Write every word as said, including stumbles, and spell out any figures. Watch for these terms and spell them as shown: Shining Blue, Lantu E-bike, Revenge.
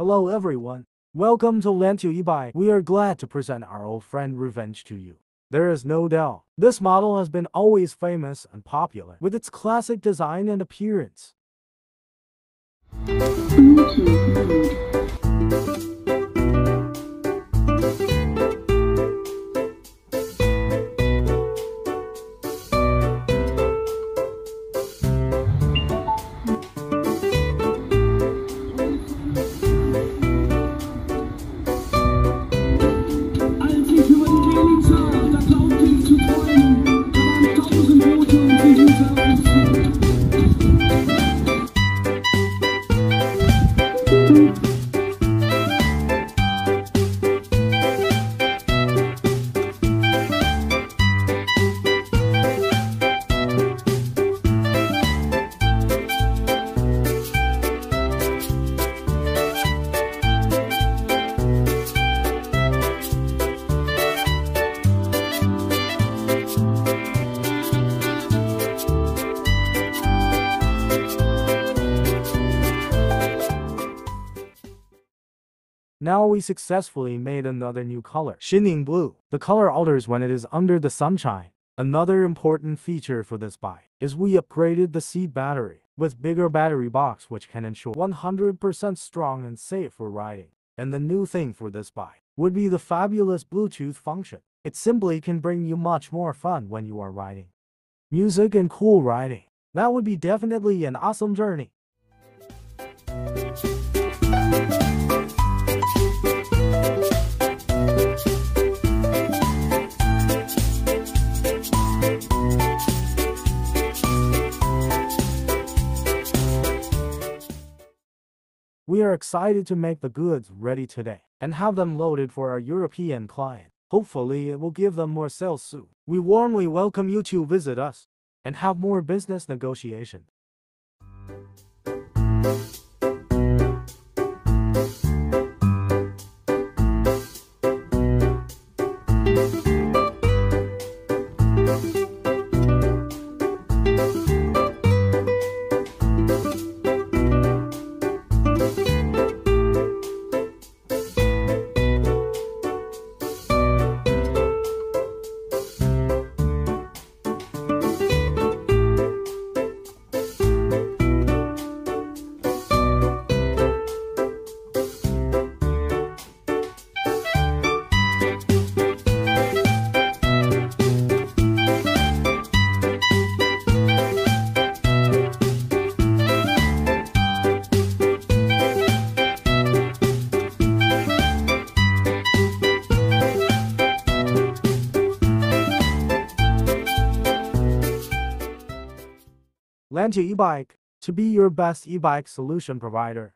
Hello everyone, welcome to Lantu E-bike. We are glad to present our old friend Revenge to you. There is no doubt, this model has been always famous and popular with its classic design and appearance. Now we successfully made another new color, Shining Blue. The color alters when it is under the sunshine. Another important feature for this bike is we upgraded the seat battery with bigger battery box, which can ensure one hundred percent strong and safe for riding. And the new thing for this bike would be the fabulous Bluetooth function. It simply can bring you much more fun when you are riding. Music and cool riding. That would be definitely an awesome journey. We are excited to make the goods ready today and have them loaded for our European client. Hopefully it will give them more sales soon. We warmly welcome you to visit us and have more business negotiation. Lantu E-bike, to be your best e-bike solution provider.